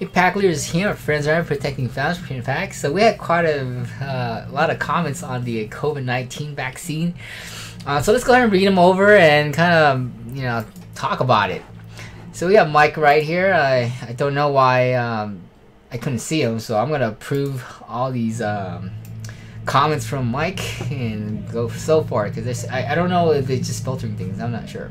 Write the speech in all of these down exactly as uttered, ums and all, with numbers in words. Packler is here, friends are protecting fans from facts. So we had quite a, uh, a lot of comments on the COVID nineteen vaccine. Uh, so let's go ahead and read them over and kind of, you know, talk about it. So we have Mike right here. I, I don't know why um, I couldn't see him, so I'm going to approve all these um, comments from Mike and go so far, because I, I don't know if they're just filtering things. I'm not sure.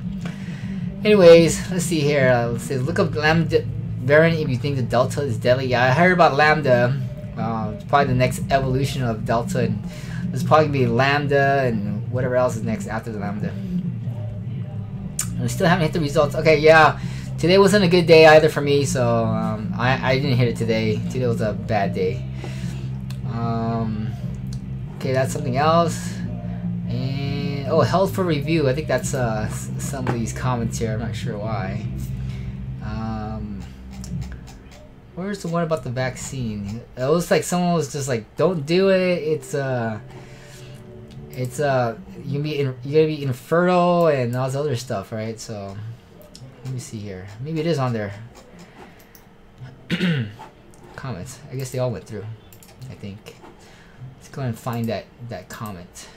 Anyways, let's see here. Uh, let's see. Look up Lambda variant if you think the Delta is deadly. Yeah, I heard about Lambda. Uh, it's probably the next evolution of Delta, and there's probably gonna be Lambda and whatever else is next after the Lambda. And we still haven't hit the results. Okay, yeah, today wasn't a good day either for me, so um, I, I didn't hit it today. Today was a bad day. Um, okay, that's something else. And oh, held for review. I think that's uh, some of these comments here. I'm not sure why. Where's the one about the vaccine? It was like someone was just like, "Don't do it. It's uh, it's uh, you be in, you're gonna be infertile and all this other stuff, right?" So let me see here. Maybe it is on there. Comments. I guess they all went through. I think. Let's go and find that that comment.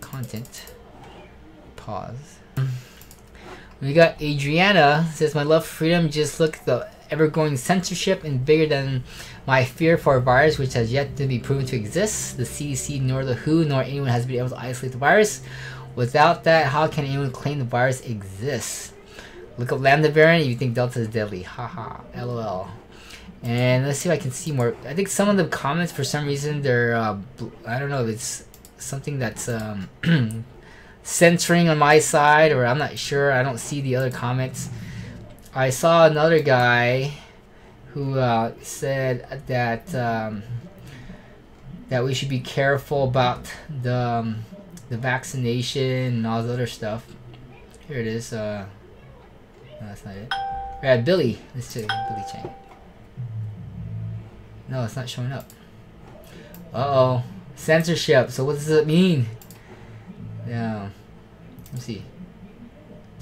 Content. Pause. We got Adriana says, "My love for freedom, just look at the ever-growing censorship and bigger than my fear for a virus which has yet to be proven to exist. The C D C nor the W H O nor anyone has been able to isolate the virus. Without that, how can anyone claim the virus exists? Look up Lambda variant if you think Delta is deadly. Haha, LOL." And let's see if I can see more. I think some of the comments, for some reason, they're, uh, I don't know if it's something that's um, censoring on my side, or I'm not sure. I don't see the other comments. I saw another guy who uh, said that um, that we should be careful about the um, the vaccination and all this other stuff. Here it is. Uh, no, that's not it. Alright, Billy. Let's check Billy Chang. No, it's not showing up. Uh oh, censorship. So what does it mean? Yeah, let me see.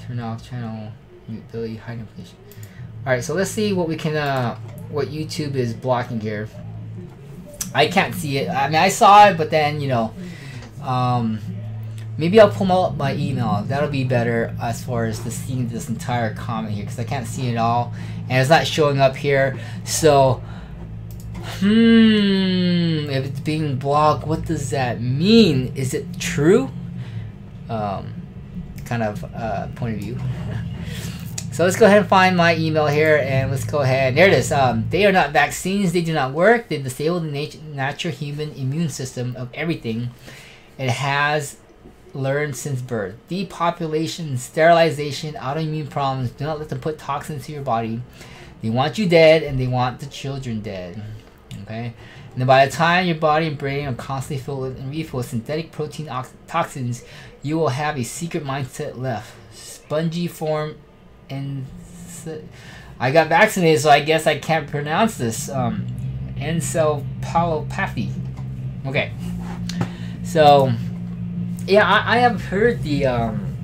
Turn off channel, mute Billy, hide information. All right, so let's see what we can, uh, what YouTube is blocking here. I can't see it. I mean, I saw it, but then you know, um, maybe I'll pull up my email. That'll be better as far as the seeing this entire comment here, because I can't see it all, and it's not showing up here. So, hmm, if it's being blocked, what does that mean? Is it true? Um, kind of uh, point of view. So let's go ahead and find my email here, and let's go ahead. There it is. Um, they are not vaccines. They do not work. They disable the nat natural human immune system of everything it has learned since birth. Depopulation, sterilization, autoimmune problems. Do not let them put toxins to your body. They want you dead, and they want the children dead. Okay. And then by the time your body and brain are constantly filled and refilled with synthetic protein toxins, you will have a secret mindset left. Spongy form and... I got vaccinated, so I guess I can't pronounce this. Um, encephalopathy. Okay. So, yeah, I, I have heard the um,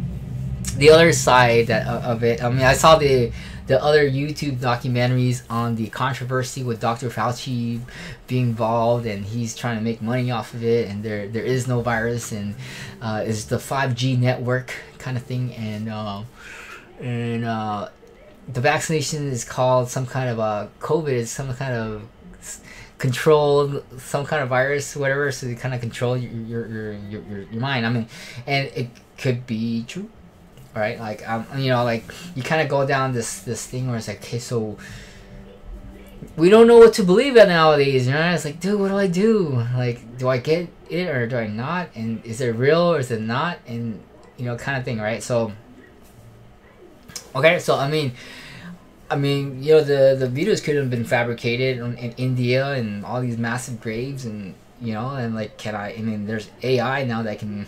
the other side that, uh, of it. I mean, I saw the... the other YouTube documentaries on the controversy with Doctor Fauci being involved, and he's trying to make money off of it, and there there is no virus, and uh, it's the five G network kind of thing, and uh, and uh, the vaccination is called some kind of uh, COVID, it's some kind of controlled, some kind of virus, whatever, so they kind of control your your, your, your, your mind. I mean, and it could be true. Right, like um, you know, like you kind of go down this this thing where it's like, okay, so we don't know what to believe in nowadays. You know, it's like, dude, what do I do? Like, do I get it or do I not? And is it real or is it not? And you know, kind of thing, right? So, okay, so I mean, I mean, you know, the the videos could have been fabricated in, in India and all these massive graves, and you know, and like, can I? I mean, there's A I now that can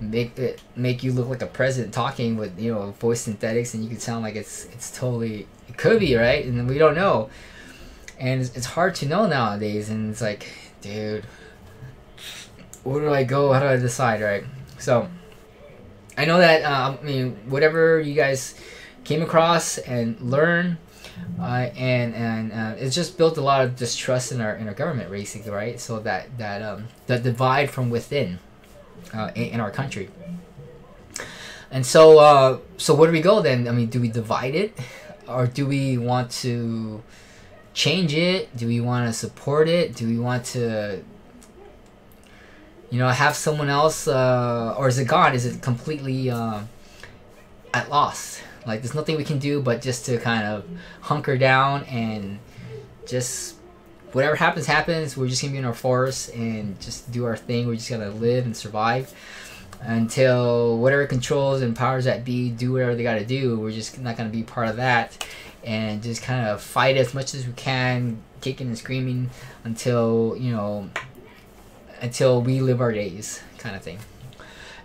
make it make you look like a president talking with, you know, voice synthetics, and you can sound like it's it's totally, it could be right, and we don't know, and it's, it's hard to know nowadays, and it's like, dude, where do I go, how do I decide, right? So I know that uh, I mean, whatever you guys came across and learned, uh, and and uh, it's just built a lot of distrust in our in our government, basically, right? So that that um, that divide from within uh, in, in our country. And so uh, so where do we go then? I mean, do we divide it, or do we want to change it? Do we want to support it? Do we want to, you know, have someone else, uh, or is it gone? Is it completely uh, at loss? Like, there's nothing we can do but just to kind of hunker down and just whatever happens, happens. We're just gonna be in our forests and just do our thing. We're just gonna live and survive until whatever controls and powers that be do whatever they gotta do. We're just not gonna be part of that, and just kind of fight as much as we can, kicking and screaming until, you know, until we live our days, kind of thing.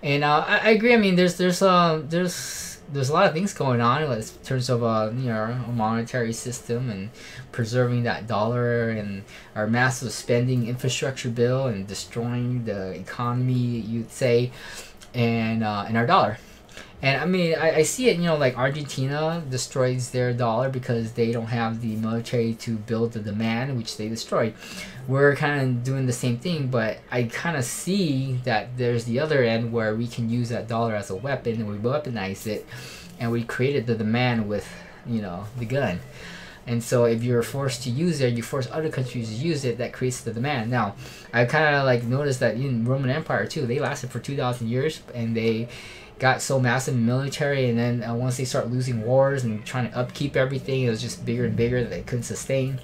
And uh, I, I agree. I mean, there's there's uh, there's there's a lot of things going on in terms of uh, you know, a monetary system and preserving that dollar and our massive spending infrastructure bill and destroying the economy, you'd say, and uh, and our dollar. And I mean, I, I see it, you know, like Argentina destroys their dollar because they don't have the military to build the demand, which they destroyed. We're kind of doing the same thing, but I kind of see that there's the other end where we can use that dollar as a weapon, and we weaponize it, and we created the demand with, you know, the gun. And so if you're forced to use it, you force other countries to use it, that creates the demand. Now, I kind of like noticed that in Roman Empire too, they lasted for two thousand years, and they got so massive military, and then uh, once they start losing wars and trying to upkeep everything, it was just bigger and bigger that they couldn't sustain,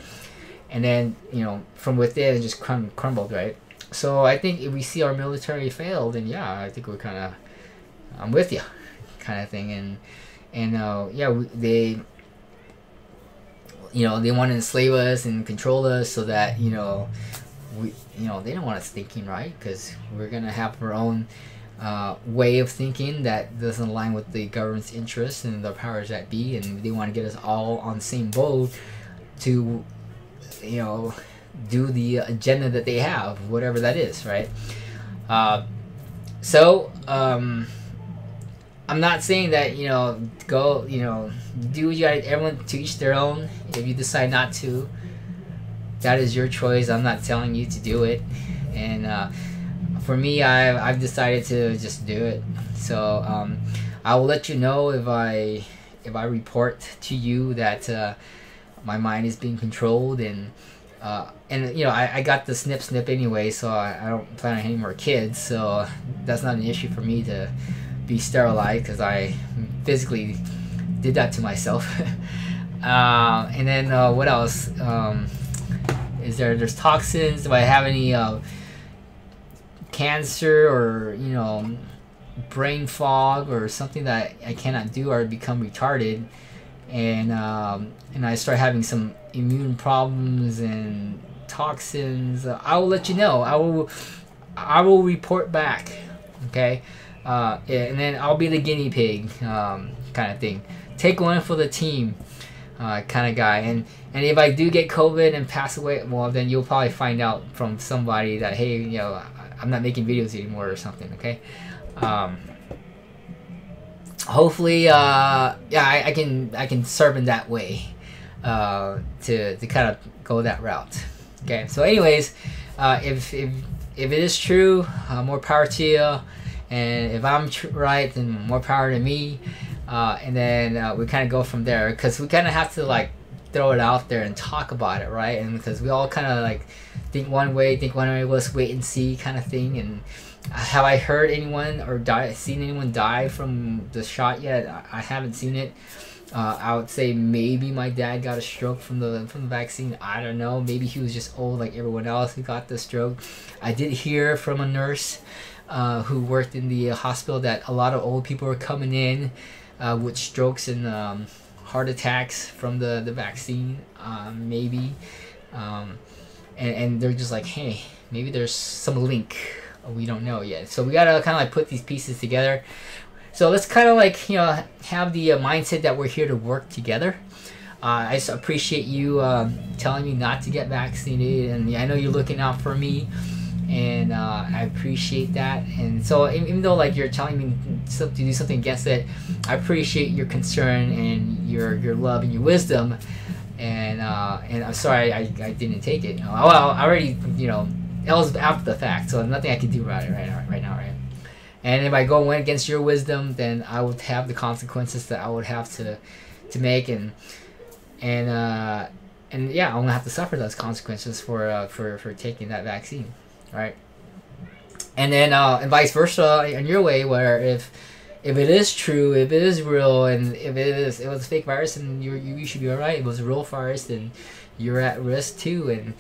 and then, you know, from within it just crum crumbled, right? So I think if we see our military fail, then yeah, I think we're kind of, I'm with you, kind of thing. And and uh, yeah, we, they, you know, they want to enslave us and control us so that, you know, we, you know, they don't want us thinking right, because we're gonna have our own Uh, way of thinking that doesn't align with the government's interests and the powers that be, and they want to get us all on the same boat to, you know, do the agenda that they have, whatever that is, right? Uh, so um, I'm not saying that, you know, go, you know, do what you gotta, everyone to each their own. If you decide not to, that is your choice. I'm not telling you to do it. And uh, for me, I've, I've decided to just do it. So um, I will let you know if I if I report to you that uh, my mind is being controlled, and uh, and you know, I, I got the snip snip anyway, so I, I don't plan on having more kids, so that's not an issue for me to be sterilized, because I physically did that to myself. uh, and then uh, what else um, is there? There's toxins. Do I have any Uh, cancer, or, you know, brain fog, or something that I cannot do, or become retarded, and um, and I start having some immune problems and toxins, I will let you know. I will I will report back, okay? Uh, and then I'll be the guinea pig, um, kind of thing. Take one for the team, uh, kind of guy. And and if I do get COVID and pass away, well, then you'll probably find out from somebody that, hey, you know, I'm not making videos anymore or something, okay? Um, hopefully, uh, yeah, I, I can I can serve in that way, uh, to to kind of go that route, okay? So, anyways, uh, if if if it is true, uh, more power to you, and if I'm tr right, then more power to me, uh, and then uh, we kind of go from there, because we kind of have to like throw it out there and talk about it, right? And because we all kind of like think one way, think one way, let's wait and see, kind of thing. And have I heard anyone or die, seen anyone die from the shot yet? I haven't seen it. Uh, I would say maybe my dad got a stroke from the from the vaccine. I don't know. Maybe he was just old like everyone else who got the stroke. I did hear from a nurse uh, who worked in the hospital that a lot of old people were coming in uh, with strokes and um, heart attacks from the the vaccine, um, maybe. Um, And, and they're just like, hey, maybe there's some link we don't know yet. So we gotta kind of like put these pieces together. So let's kind of like, you know, have the uh, mindset that we're here to work together. Uh, I just appreciate you uh, telling me not to get vaccinated, and I know you're looking out for me. and uh, I appreciate that. And so even though like you're telling me to do something against it, I appreciate your concern and your your love and your wisdom. And uh, and I'm sorry I, I didn't take it. Well, I already, you know, it was after the fact, so nothing I can do about it right now, right now, right? And if I go in against your wisdom, then I would have the consequences that I would have to to make, and and uh, and yeah, I'm gonna have to suffer those consequences for uh, for for taking that vaccine, right? And then uh, and vice versa in your way, where if if it is true, if it is real, and if it is it was a fake virus, and you you should be alright. It was a real virus, then you're at risk too, and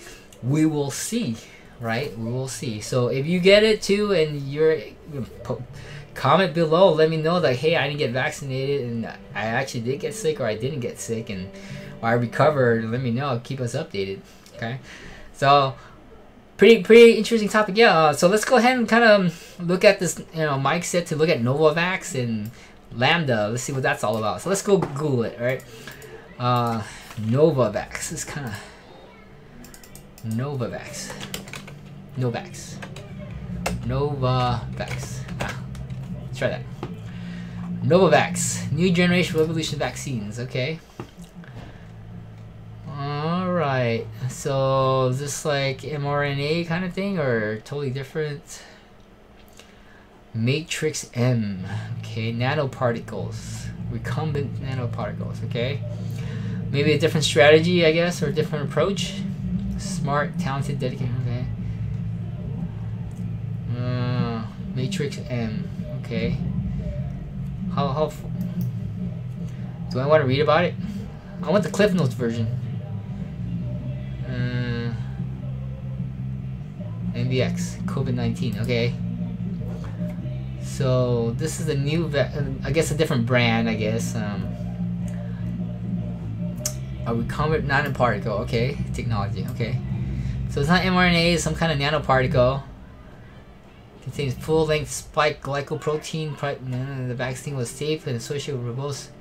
we will see. Right, we will see. So if you get it too, and you're, comment below, let me know that hey, I didn't get vaccinated, and I actually did get sick, or I didn't get sick, and or I recovered. Let me know. Keep us updated. Okay, so pretty pretty interesting topic. Yeah. Uh, so let's go ahead and kind of look at this. You know, Mike said to look at Novavax and Lambda. Let's see what that's all about. So let's go Google it. Right. Uh, Novavax is kind of Novavax. Novavax. Novavax. Ah, let's try that. Novavax. New generation revolution vaccines. Okay. Alright. So, is this like mRNA kind of thing or totally different? Matrix M. Okay. Nanoparticles. Recombinant nanoparticles. Okay. Maybe a different strategy, I guess, or a different approach. Smart, talented, dedicated. Okay. Uh, Matrix M. Okay. How how do I want to read about it? I want the Cliff Notes version. Uh, N V X COVID nineteen. Okay. So this is a new, I guess, a different brand. I guess. Um, a recombinant nanoparticle. Okay. Technology. Okay. So it's not mRNA. It's some kind of nanoparticle. Contains full-length spike glycoprotein. The vaccine was safe and associated with robust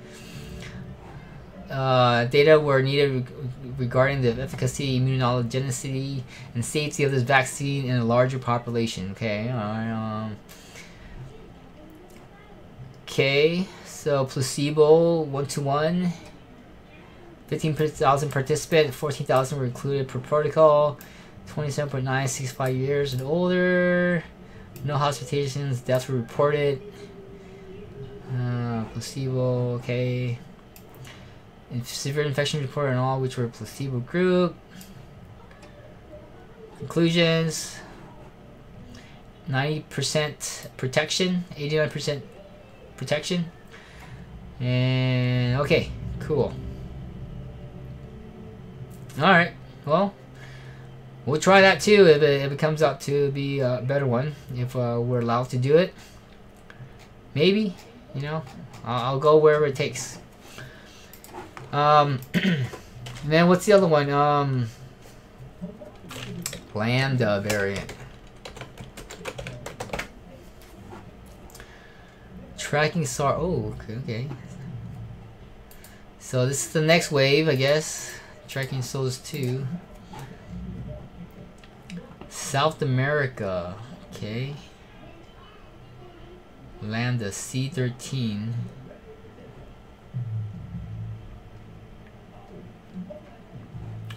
uh, data were needed reg regarding the efficacy, immunogenicity, and safety of this vaccine in a larger population. Okay. Um, okay. So placebo, one to one. fifteen thousand participants, fourteen thousand were included per protocol. twenty-seven point nine, sixty-five years and older. No hospitalizations, deaths were reported. Uh, placebo, okay. And severe infection reported in all, which were placebo group. Conclusions: ninety percent protection, eighty-nine percent protection. And okay, cool. All right, well. We'll try that too if it, if it comes out to be a better one, if uh, we're allowed to do it. Maybe, you know, I'll, I'll go wherever it takes. Um, then what's the other one? Um, Lambda variant. Tracking SARS. Oh, okay, okay. So this is the next wave, I guess. Tracking SARS too. South America, okay. Lambda C thirteen.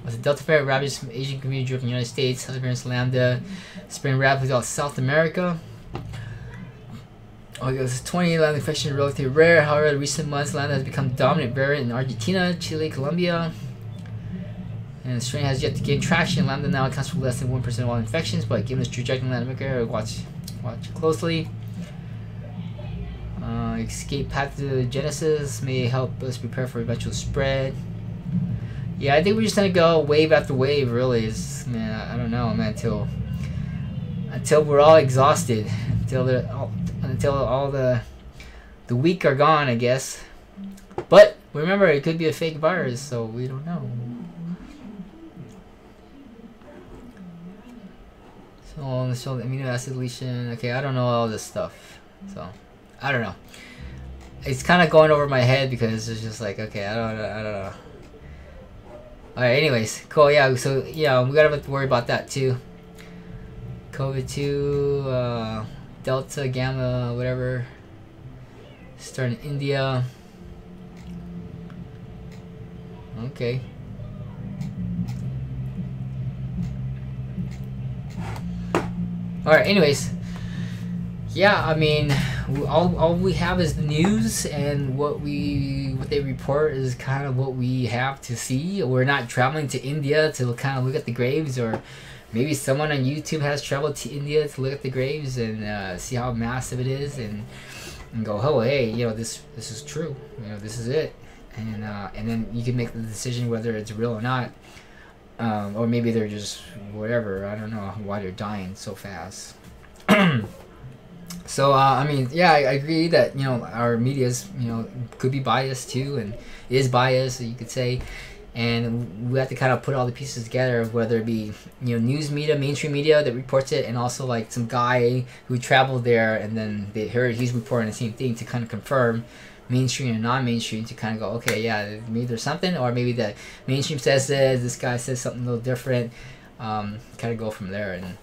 Was a Delta variant rapid from Asian community driven United States. South variants Lambda spreading rapidly out South America. Oh, this is twenty Lambda infection relatively rare. However, in recent months Lambda has become dominant variant in Argentina, Chile, Colombia. And the strain has yet to gain traction. Lambda now accounts for less than one percent of all infections, but given its trajectory, Lambda, watch, watch closely. Uh, escape pathogenesis may help us prepare for eventual spread. Yeah, I think we're just gonna go wave after wave. Really, it's, man, I don't know, man. Until until we're all exhausted, until the all, until all the the weak are gone, I guess. But remember, it could be a fake virus, so we don't know. Oh, so amino acid deletion. Okay, I don't know all this stuff, so I don't know. It's kind of going over my head because it's just like, okay, I don't, I don't know. All right, anyways, cool. Yeah, so yeah, we gotta have to worry about that too. COVID two, uh, Delta, Gamma, whatever, start in India. Okay. Alright, anyways, yeah, I mean, all, all we have is the news, and what we what they report is kind of what we have to see. We're not traveling to India to kind of look at the graves, or maybe someone on YouTube has traveled to India to look at the graves and uh, see how massive it is, and, and go, oh, hey, you know, this this is true, you know, this is it, and uh, and then you can make the decision whether it's real or not. Um, or maybe they're just whatever. I don't know why they're dying so fast. So uh, I mean, yeah, I, I agree that, you know, our media's, you know, could be biased too, and is biased, you could say. And we have to kind of put all the pieces together, whether it be, you know, news media, mainstream media that reports it, and also like some guy who traveled there and then they heard he's reporting the same thing to kind of confirm mainstream and non-mainstream, to kind of go, okay, yeah, maybe there's something, or maybe the mainstream says this, this guy says something a little different, um, kind of go from there. And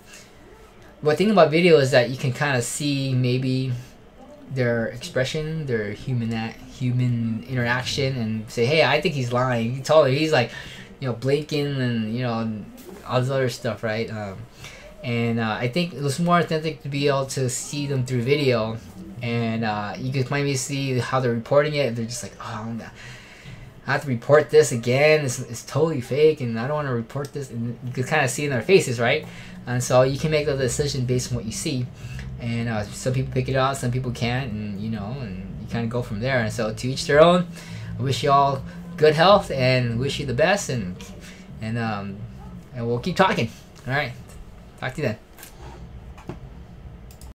what thing about video is that you can kind of see maybe their expression, their human act, human interaction, and say, hey, I think he's lying. You can tell he's like, you know, blinking and, you know, and all this other stuff, right? Um, and uh, I think it was more authentic to be able to see them through video. And uh, you can maybe see how they're reporting it. They're just like, oh, I'm gonna, I have to report this again. It's, it's totally fake, and I don't want to report this. And you can kind of see in their faces, right? And so you can make the decision based on what you see. And uh, some people pick it out, some people can't, and, you know, and you kind of go from there. And so to each their own. I wish you all good health and wish you the best. And and um, and we'll keep talking. All right, talk to you then.